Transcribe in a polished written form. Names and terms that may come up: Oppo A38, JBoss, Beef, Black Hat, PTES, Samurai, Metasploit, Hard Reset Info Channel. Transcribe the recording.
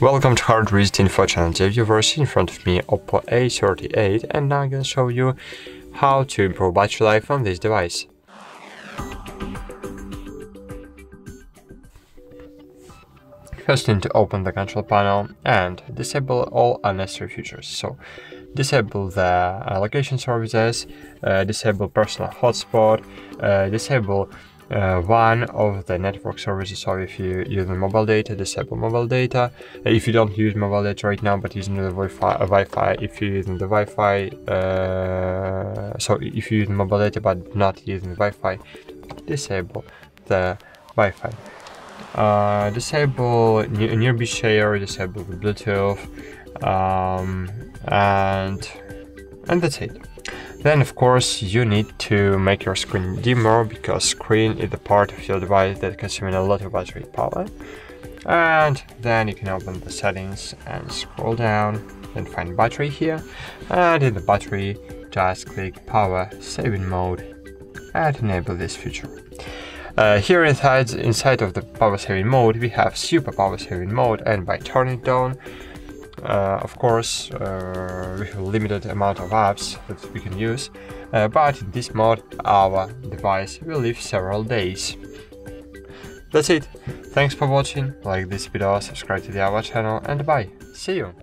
Welcome to Hard Reset Info Channel. Dear viewers, in front of me Oppo A38, and now I'm going to show you how to improve battery life on this device. First, you need to open the control panel and disable all unnecessary features. So, disable the location services, disable personal hotspot, disable one of the network services. So if you use mobile data, disable mobile data. If you don't use mobile data right now but using the Wi-Fi, if you're using the Wi-Fi, so if you use mobile data but not using Wi-Fi, disable the Wi-Fi. Disable nearby share, disable the Bluetooth, and that's it. Then, of course, you need to make your screen dimmer, because screen is the part of your device that consumes a lot of battery power. And then you can open the settings and scroll down and find battery here. And in the battery, just click power saving mode and enable this feature. Here inside of the power saving mode, we have super power saving mode, and by turning it on, of course, we have a limited amount of apps that we can use, but in this mode our device will live several days. That's it. Thanks for watching. Like this video, subscribe to our channel, and bye. See you.